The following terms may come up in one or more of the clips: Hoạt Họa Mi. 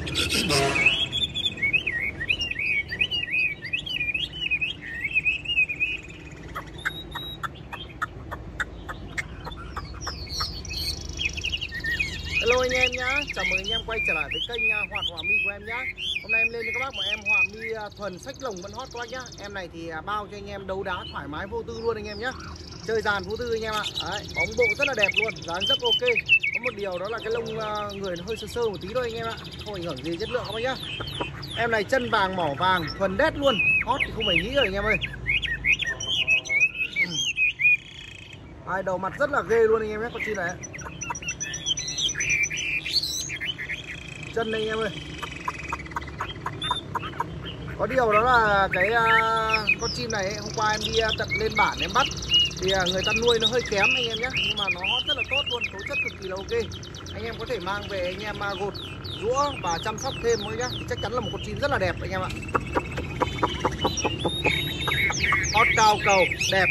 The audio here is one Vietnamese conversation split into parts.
Hello anh em nhá, chào mừng anh em quay trở lại với kênh Hoạt Họa Mi của em nhá. Hôm nay em lên với các bác một em họa mi thuần sách lồng vẫn hot các bác nhá. Em này thì bao cho anh em đấu đá thoải mái vô tư luôn anh em nhá. Chơi dàn vô tư anh em ạ. Đấy, bóng bộ rất là đẹp luôn, dáng rất ok. Có một điều đó là cái lông người nó hơi sơ sơ một tí thôi anh em ạ. Không ảnh hưởng gì chất lượng các bác nhá. Em này chân vàng mỏ vàng thuần đét luôn. Hot thì không phải nghĩ rồi anh em ơi. Ai đầu mặt rất là ghê luôn anh em nhé con chim này. Chân đây anh em ơi. Có điều đó là cái con chim này hôm qua em đi tận lên bản em bắt thì người ta nuôi nó hơi kém anh em nhé, nhưng mà nó rất là tốt luôn, tố chất cực kỳ là ok. Anh em có thể mang về anh em gột rũa và chăm sóc thêm thôi nhá, chắc chắn là một con chim rất là đẹp anh em ạ. Hót cao cầu đẹp.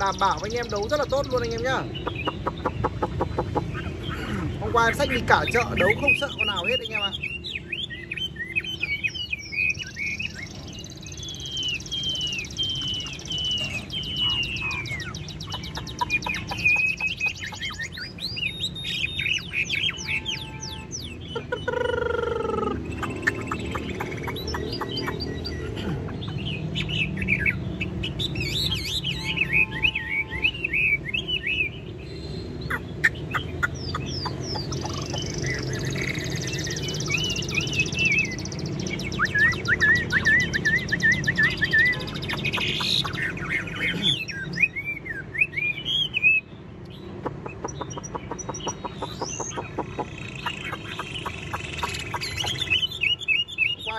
Đảm bảo với anh em đấu rất là tốt luôn anh em nhá. Hôm qua em xách đi cả chợ đấu không sợ con nào hết anh em ạ.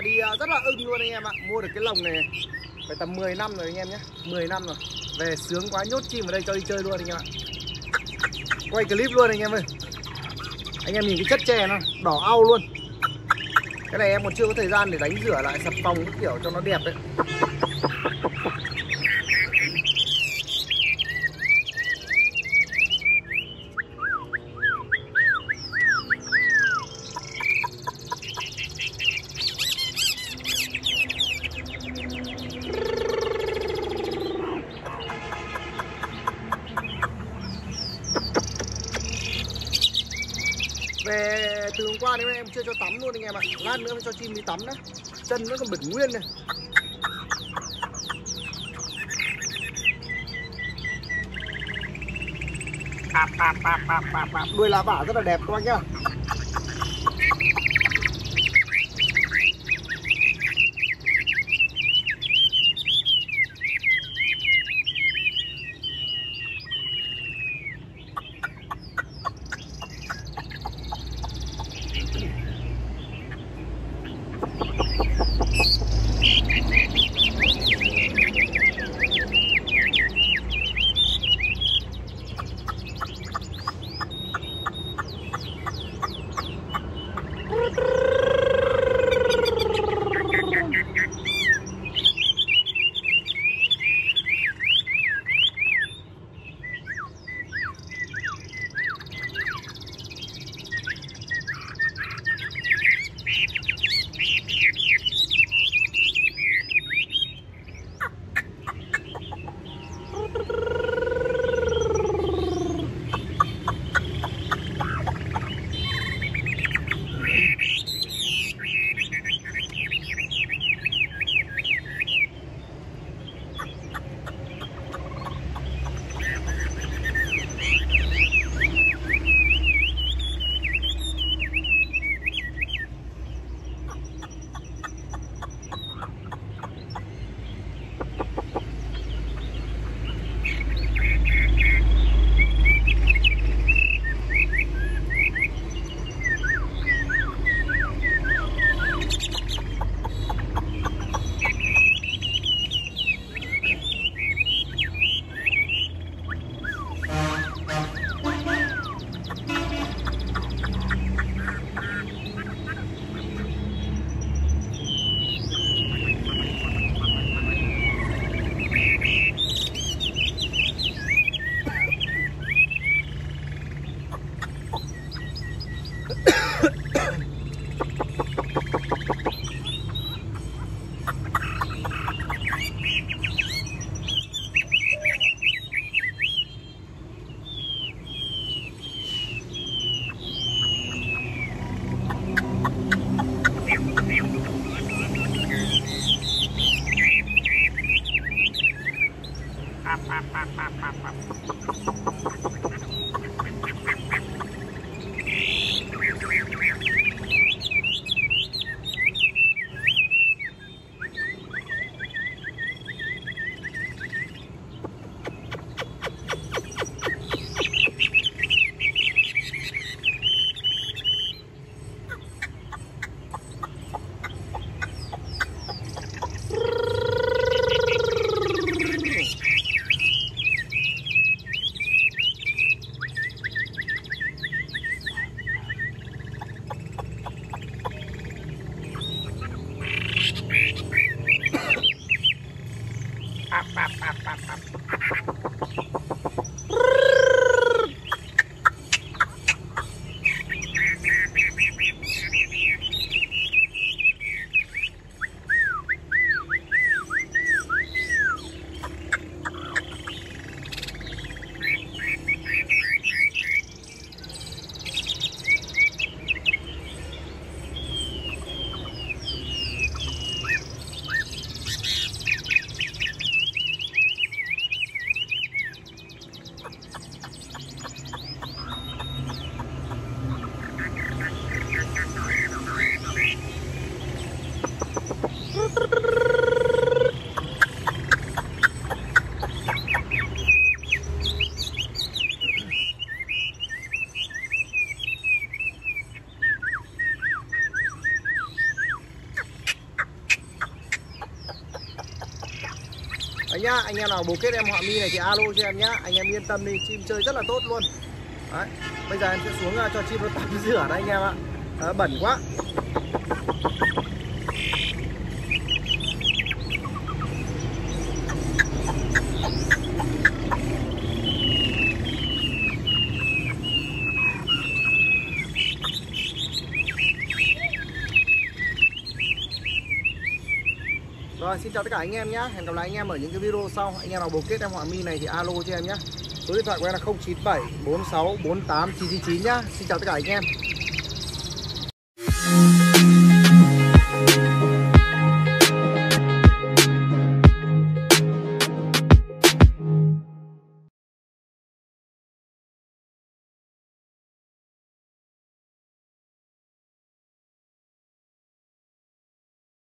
Đi rất là ưng luôn anh em ạ. Mua được cái lồng này phải tầm 10 năm rồi anh em nhé, 10 năm rồi. Về sướng quá, nhốt chim vào đây cho đi chơi luôn anh em ạ. Quay clip luôn anh em ơi. Anh em nhìn cái chất chè nó đỏ au luôn. Cái này em còn chưa có thời gian để đánh rửa lại sập phòng cái kiểu cho nó đẹp đấy. Về từ hôm qua đến nay em chưa cho tắm luôn anh em ạ. Lát nữa mới cho chim đi tắm đấy. Chân nó còn bật nguyên này. Đuôi lá vả rất là đẹp các bác nhá. nhá. Anh em nào bầu kết em Họa Mi này thì alo cho em nhá. Anh em yên tâm đi, chim chơi rất là tốt luôn. Đấy, bây giờ em sẽ xuống cho chim nó tắm rửa đây anh em ạ. Đó, bẩn quá. Rồi, xin chào tất cả anh em nhé. Hẹn gặp lại anh em ở những cái video sau. Anh em nào bầu kết em Họa Mi này thì alo cho em nhé. Số điện thoại của em là 0974648999 nhá. Xin chào tất cả anh em.